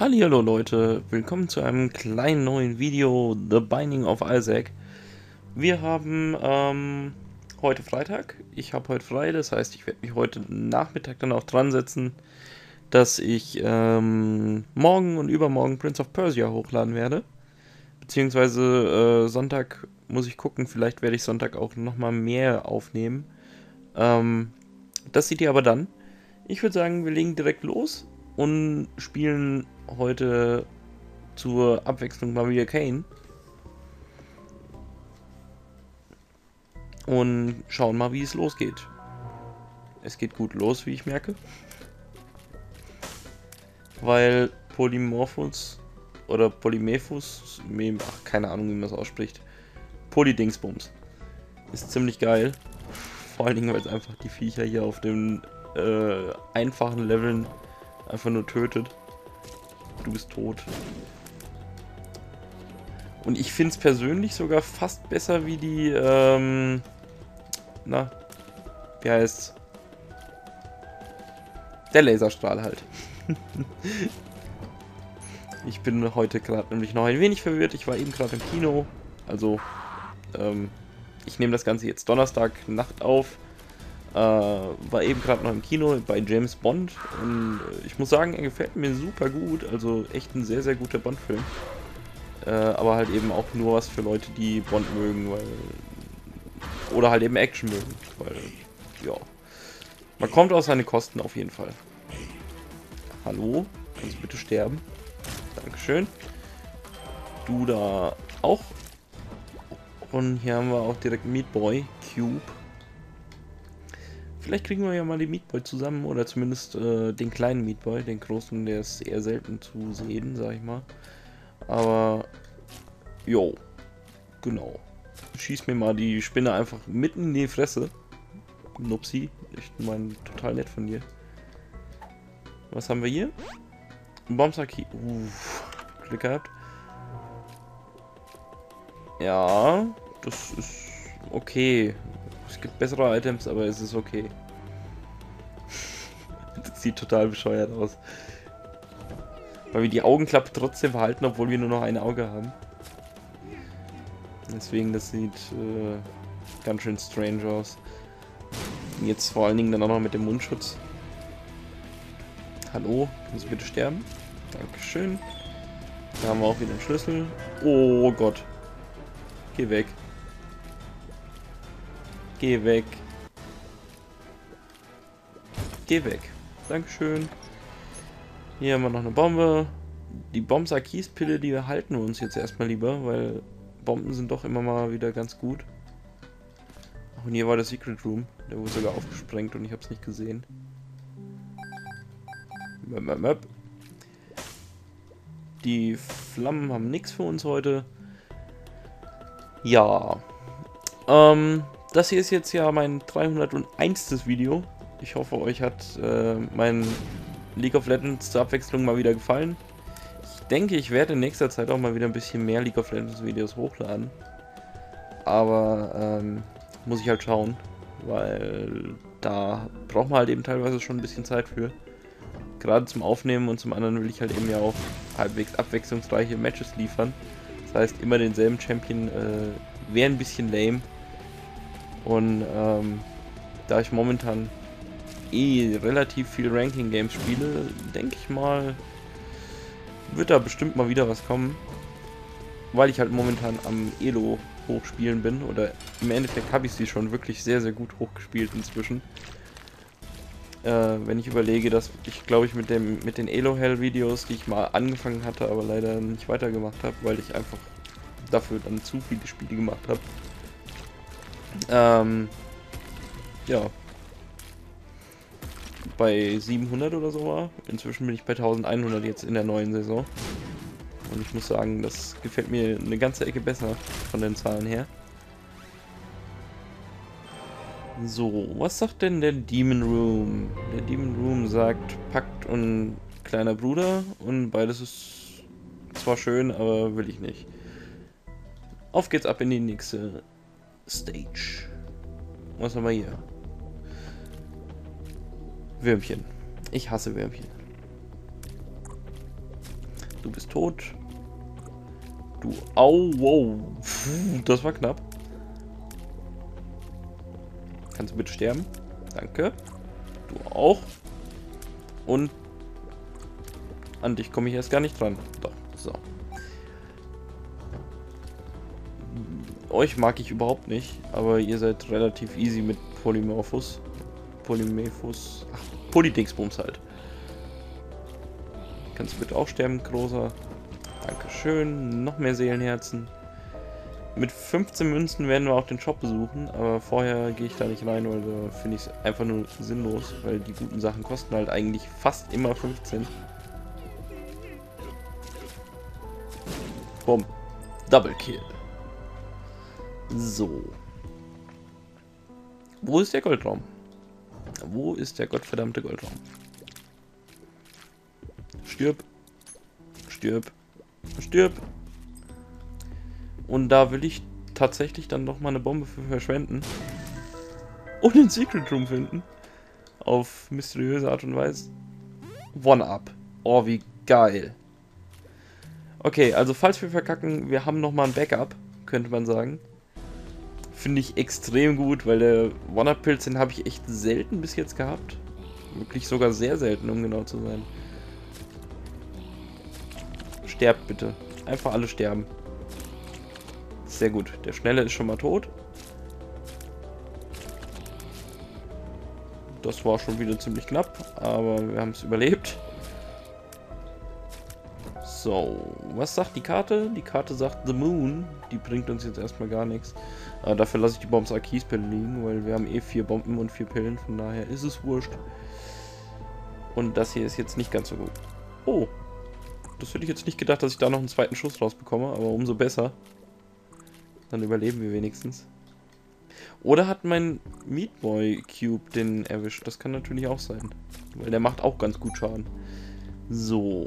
Hallihallo Leute, willkommen zu einem kleinen neuen Video, The Binding of Isaac. Wir haben heute Freitag, ich habe heute frei, das heißt, ich werde mich heute Nachmittag dann auch dran setzen, dass ich morgen und übermorgen Prince of Persia hochladen werde. Beziehungsweise Sonntag muss ich gucken, vielleicht werde ich Sonntag auch nochmal mehr aufnehmen. Das seht ihr aber dann. Ich würde sagen, wir legen direkt los und spielen heute zur Abwechslung mal wieder Cain. Und schauen mal, wie es losgeht. Es geht gut los, wie ich merke. Weil Polymorphus oder Polymephus, ach, keine Ahnung, wie man es ausspricht, Polydingsbums, ist ziemlich geil. Vor allen Dingen, weil es einfach die Viecher hier auf den einfachen Leveln einfach nur tötet. Du bist tot. Und ich finde es persönlich sogar fast besser wie die, wie heißt's? Der Laserstrahl halt. Ich bin heute gerade nämlich noch ein wenig verwirrt. Ich war eben gerade im Kino. Also, ich nehme das Ganze jetzt Donnerstagnacht auf. War eben gerade noch im Kino bei James Bond. Und ich muss sagen, er gefällt mir super gut. Also echt ein sehr, sehr guter Bond-Film. Aber halt eben auch nur was für Leute, die Bond mögen. Oder halt eben Action mögen. Ja. Man kommt auf seine Kosten auf jeden Fall. Hallo? Kannst du bitte sterben? Dankeschön. Du da auch. Und hier haben wir auch direkt Meat Boy, Cube. Vielleicht kriegen wir ja mal die Meat Boy zusammen, oder zumindest den kleinen Meat Boy. Den großen, der ist eher selten zu sehen, sag ich mal. Aber, jo, genau. Schieß mir mal die Spinne einfach mitten in die Fresse. Nupsi, ich meine, total nett von dir. Was haben wir hier? Bombsaki. Glück gehabt. Ja, das ist okay. Es gibt bessere Items, aber es ist okay. Das sieht total bescheuert aus. Weil wir die Augenklappe trotzdem behalten, obwohl wir nur noch ein Auge haben. Deswegen, das sieht ganz schön strange aus. Jetzt vor allen Dingen dann auch noch mit dem Mundschutz. Hallo, kannst du bitte sterben? Dankeschön. Da haben wir auch wieder einen Schlüssel. Oh Gott. Geh weg. Geh weg. Geh weg. Dankeschön. Hier haben wir noch eine Bombe. Die Bombsakis-Pille, die halten wir uns jetzt erstmal lieber, weil Bomben sind doch immer mal wieder ganz gut. Ach, und hier war der Secret Room. Der wurde sogar aufgesprengt und ich habe es nicht gesehen. Die Flammen haben nichts für uns heute. Ja. Das hier ist jetzt ja mein 301. Video. Ich hoffe, euch hat mein League of Legends zur Abwechslung mal wieder gefallen. Ich denke, ich werde in nächster Zeit auch mal wieder ein bisschen mehr League of Legends Videos hochladen. Aber muss ich halt schauen, weil da braucht man halt eben teilweise schon ein bisschen Zeit für. Gerade zum Aufnehmen, und zum anderen will ich halt eben ja auch halbwegs abwechslungsreiche Matches liefern. Das heißt, immer denselben Champion wäre ein bisschen lame. Und da ich momentan relativ viel Ranking-Games spiele, denke ich mal, wird da bestimmt mal wieder was kommen. Weil ich halt momentan am Elo hochspielen bin, oder im Endeffekt habe ich sie schon wirklich sehr, sehr gut hochgespielt inzwischen. Wenn ich überlege, dass ich, glaube ich, mit den Elo-Hell-Videos, die ich mal angefangen hatte, aber leider nicht weitergemacht habe, weil ich einfach dafür dann zu viele Spiele gemacht habe. Ja. Bei 700 oder so war. Inzwischen bin ich bei 1100 jetzt in der neuen Saison. Und ich muss sagen, das gefällt mir eine ganze Ecke besser von den Zahlen her. So, was sagt denn der Demon Room? Der Demon Room sagt Pakt und kleiner Bruder, und beides ist zwar schön, aber will ich nicht. Auf geht's ab in die nächste Stage. Was haben wir hier? Würmchen. Ich hasse Würmchen. Du bist tot. Du. Au, wow. Das war knapp. Kannst du bitte sterben? Danke. Du auch. Und an dich komme ich erst gar nicht dran. Doch, so. Euch mag ich überhaupt nicht, aber ihr seid relativ easy mit Polymorphus. Polyphemus. Ach, Polydingsbums halt. Kannst du bitte auch sterben, großer. Dankeschön. Noch mehr Seelenherzen. Mit 15 Münzen werden wir auch den Shop besuchen, aber vorher gehe ich da nicht rein, weil da finde ich es einfach nur sinnlos, weil die guten Sachen kosten halt eigentlich fast immer 15. Bumm. Double Kill. So. Wo ist der Goldraum? Wo ist der gottverdammte Goldraum? Stirb. Stirb. Stirb. Und da will ich tatsächlich dann noch mal eine Bombe für verschwenden. Und den Secret Room finden. Auf mysteriöse Art und Weise. One-Up. Oh, wie geil. Okay, also falls wir verkacken, wir haben noch mal ein Backup, könnte man sagen. Finde ich extrem gut, weil der One-Up-Pilz, den habe ich echt selten bis jetzt gehabt. Wirklich sogar sehr selten, um genau zu sein. Sterbt bitte. Einfach alle sterben. Sehr gut. Der Schnelle ist schon mal tot. Das war schon wieder ziemlich knapp, aber wir haben es überlebt. So, was sagt die Karte? Die Karte sagt The Moon. Die bringt uns jetzt erstmal gar nichts. Dafür lasse ich die Bombs Arkiespille liegen, weil wir haben eh 4 Bomben und 4 Pillen. Von daher ist es wurscht. Und das hier ist jetzt nicht ganz so gut. Oh, das hätte ich jetzt nicht gedacht, dass ich da noch einen zweiten Schuss rausbekomme, aber umso besser. Dann überleben wir wenigstens. Oder hat mein Meat Boy Cube den erwischt? Das kann natürlich auch sein, weil der macht auch ganz gut Schaden. So.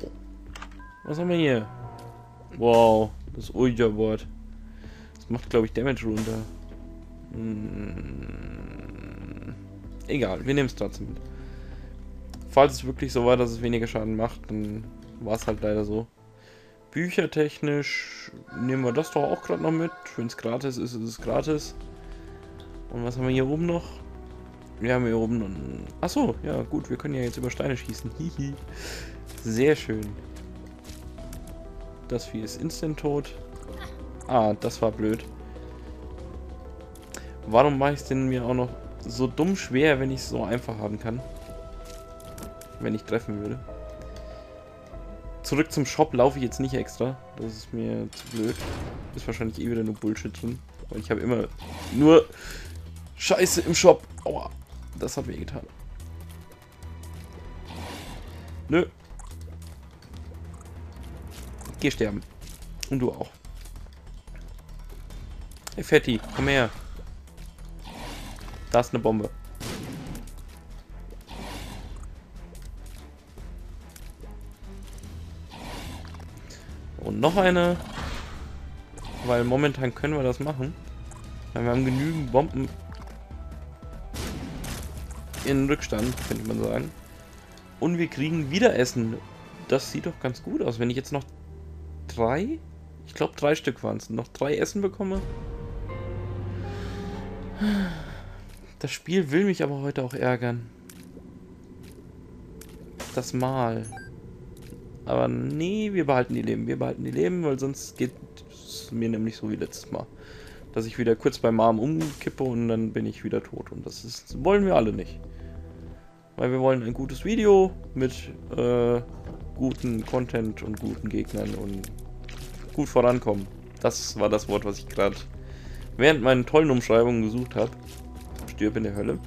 Was haben wir hier? Wow, das Ouija Board. Das macht, glaube ich, Damage runter. Egal, wir nehmen es trotzdem mit. Falls es wirklich so war, dass es weniger Schaden macht, dann war es halt leider so. Büchertechnisch nehmen wir das doch auch gerade noch mit. Wenn es gratis ist, ist es gratis. Und was haben wir hier oben noch? Wir haben hier oben noch... Achso, ja gut, wir können ja jetzt über Steine schießen. Hihi. Sehr schön. Das Vieh ist instant tot. Ah, das war blöd. Warum mache ich es denn mir auch noch so dumm schwer, wenn ich es so einfach haben kann? Wenn ich treffen würde. Zurück zum Shop laufe ich jetzt nicht extra. Das ist mir zu blöd. Ist wahrscheinlich eh wieder nur Bullshit drin. Weil ich habe immer nur Scheiße im Shop. Aua, das hat wehgetan. Nö. Geh sterben. Und du auch. Hey Fetti, komm her. Da ist eine Bombe. Und noch eine. Weil momentan können wir das machen. Weil wir haben genügend Bomben in Rückstand, könnte man sagen. Und wir kriegen wieder Essen. Das sieht doch ganz gut aus. Wenn ich jetzt noch 3? Ich glaube 3 Stück waren es. Noch 3 Essen bekomme. Das Spiel will mich aber heute auch ärgern. Das Mal. Aber nee, wir behalten die Leben. Wir behalten die Leben, weil sonst geht es mir nämlich so wie letztes Mal. Dass ich wieder kurz beim Arm umkippe und dann bin ich wieder tot. Und das ist, wollen wir alle nicht. Weil wir wollen ein gutes Video mit guten Content und guten Gegnern und gut vorankommen. Das war das Wort, was ich gerade während meinen tollen Umschreibungen gesucht habe. Stirb in der Hölle.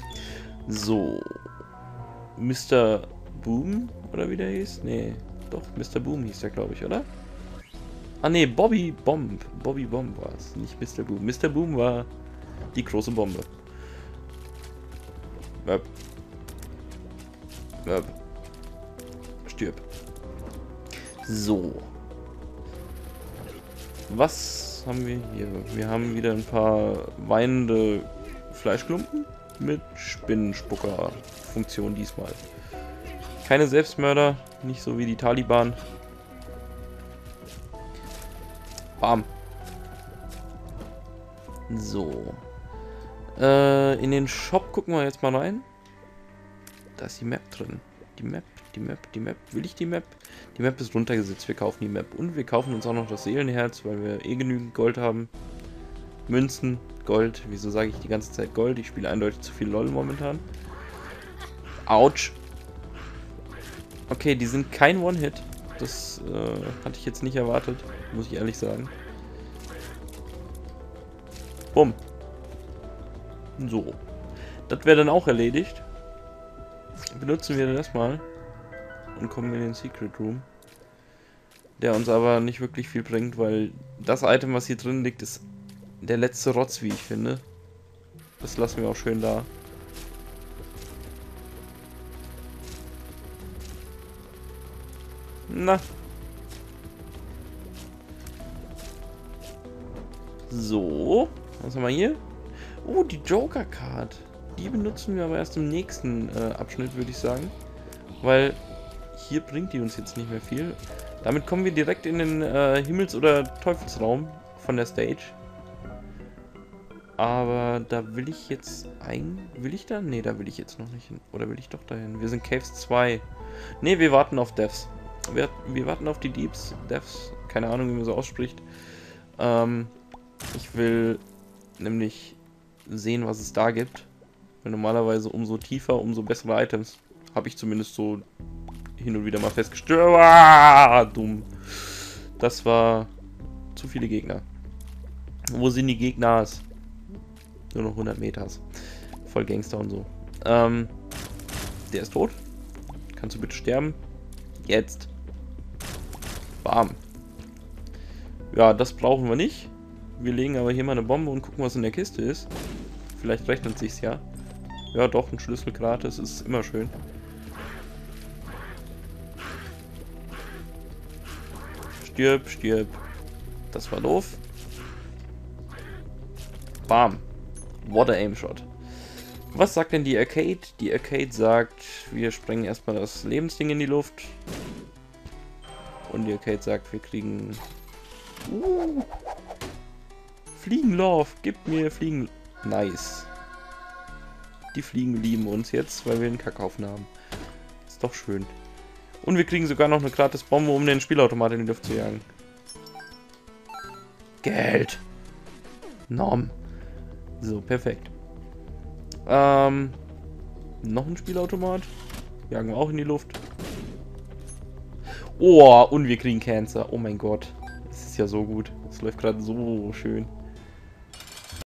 So. Mr. Boom, oder wie der hieß? Nee, doch, Mr. Boom hieß der, glaube ich, oder? Ah nee, Bobby Bomb. Bobby Bomb war es, nicht Mr. Boom. Mr. Boom war die große Bombe. Möp. Möp. Stirb. So. Was haben wir hier? Wir haben wieder ein paar weinende Fleischklumpen mit Spinnenspucker-Funktion diesmal. Keine Selbstmörder, nicht so wie die Taliban. Bam. So. In den Shop gucken wir jetzt mal rein. Da ist die Map drin. Die Map. Will ich die Map? Die Map ist runtergesetzt. Wir kaufen die Map. Und wir kaufen uns auch noch das Seelenherz, weil wir eh genügend Gold haben. Münzen, Gold. Wieso sage ich die ganze Zeit Gold? Ich spiele eindeutig zu viel LOL momentan. Autsch. Okay, die sind kein One-Hit. Das hatte ich jetzt nicht erwartet, muss ich ehrlich sagen. Bumm. So. Das wäre dann auch erledigt. Benutzen wir das mal und kommen in den Secret Room. Der uns aber nicht wirklich viel bringt, weil das Item, was hier drin liegt, ist der letzte Rotz, wie ich finde. Das lassen wir auch schön da. Na. So. Was haben wir hier? Oh, die Joker-Card. Die benutzen wir aber erst im nächsten Abschnitt, würde ich sagen. Weil hier bringt die uns jetzt nicht mehr viel. Damit kommen wir direkt in den Himmels- oder Teufelsraum von der Stage. Aber da will ich jetzt ein... Will ich da? Ne, da will ich jetzt noch nicht hin. Oder will ich doch dahin? Wir sind Caves 2. Ne, wir warten auf Devs. Wir warten auf die Deeps. Devs. Keine Ahnung, wie man so ausspricht. Ich will nämlich sehen, was es da gibt. Weil normalerweise umso tiefer, umso bessere Items. Habe ich zumindest so hin und wieder mal festgestellt. Ah, dumm. Das war zu viele Gegner. Wo sind die Gegner? Nur noch 100 Meter. Voll Gangster und so. Der ist tot. Kannst du bitte sterben? Jetzt. Bam. Ja, das brauchen wir nicht. Wir legen aber hier mal eine Bombe und gucken, was in der Kiste ist. Vielleicht rechnet sich's ja. Ja, doch, ein Schlüssel gratis ist immer schön. Stirb, stirb. Das war doof. Bam. What a Aimshot. Was sagt denn die Arcade? Die Arcade sagt, wir sprengen erstmal das Lebensding in die Luft. Und die Arcade sagt, wir kriegen... Fliegenlauf, gib mir Fliegen... Nice. Die Fliegen lieben uns jetzt, weil wir einen Kackhaufen haben. Ist doch schön. Und wir kriegen sogar noch eine gratis Bombe, um den Spielautomat in die Luft zu jagen. Geld. Nom. So, perfekt. Noch ein Spielautomat. Jagen wir auch in die Luft. Oh, und wir kriegen Cancer. Oh mein Gott. Das ist ja so gut. Das läuft gerade so schön.